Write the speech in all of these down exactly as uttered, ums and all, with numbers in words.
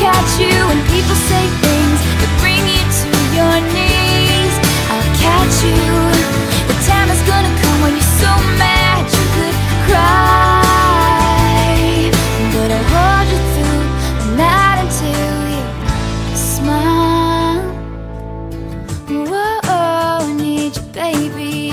catch you when people say things that bring you to your knees. I'll catch you. The time is gonna come when you're so mad you could cry, but I'll hold you through the night until you smile. Whoa, I need you, baby.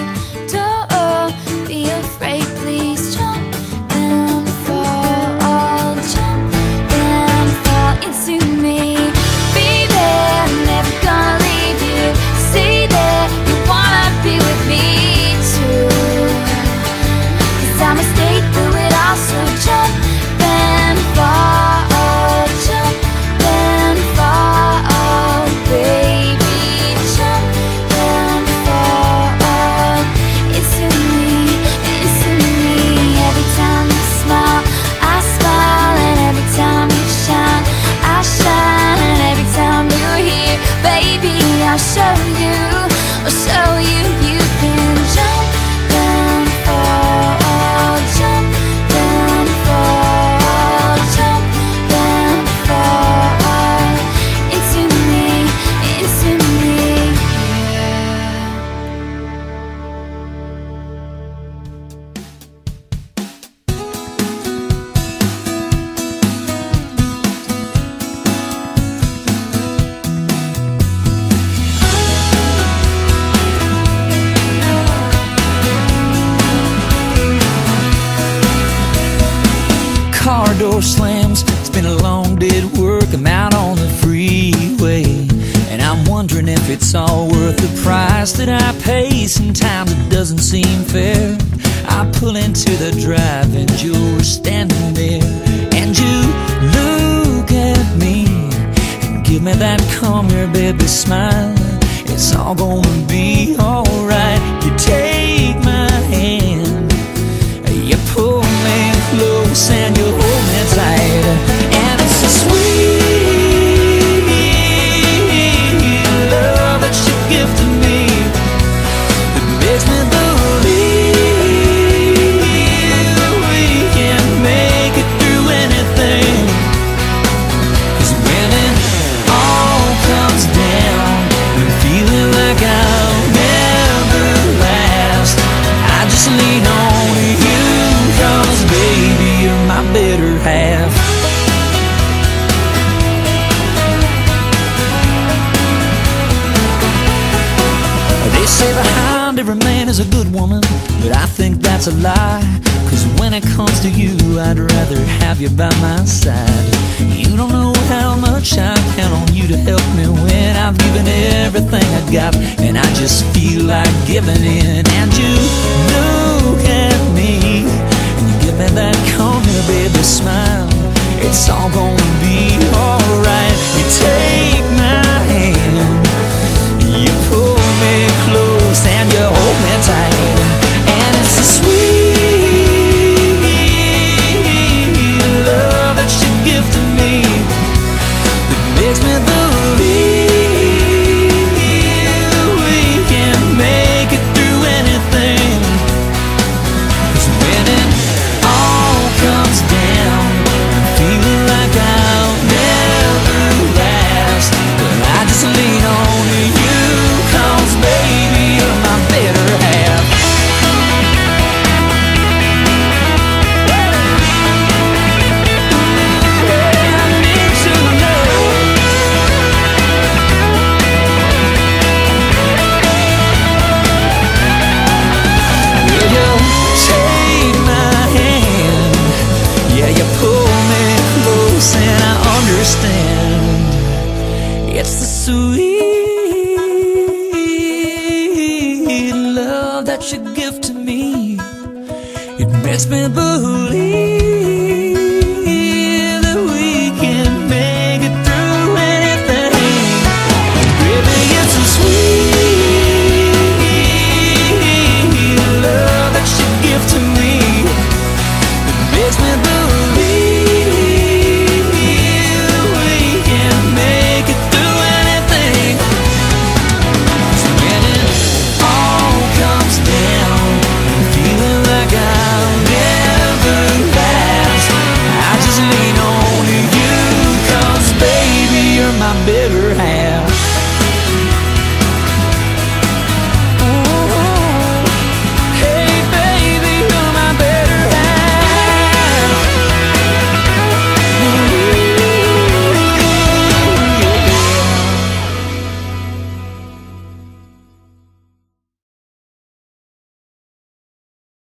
I'll show you, I'll show you, you can jump and fall, jump and fall, jump and fall into me, into me, car door slams, it's been a long day at work. I'm out on the freeway and I'm wondering if it's all worth the price that I pay. Sometimes it doesn't seem fair. I pull into the drive and you're standing there, and you look at me and give me that come here baby smile. It's all gonna be alright. You take my hand, you pull me close and you and it's a sweet love that you give to me that makes me believe we can make it through anything. Cause when it all comes down, I'm feeling like I'll never last. I just lean on you, cause baby you're my better half. They say behind every man is a good woman, but I think that's a lie. Cause when it comes to you, I'd rather have you by my side. You don't know how much I count on you to help me when I've given everything I got, and I just feel like giving in. And you look at me, and you give me that come here baby smile. It's all gonna be alright. You take my hand, you pull me close and you hold me tight, and it's a sweet love that you give to me that makes me believe we can make it through anything. Cause when it all comes down, I'm feeling like I'll never last, but I just lean on you. It's the sweet love that you give to me. It makes me believe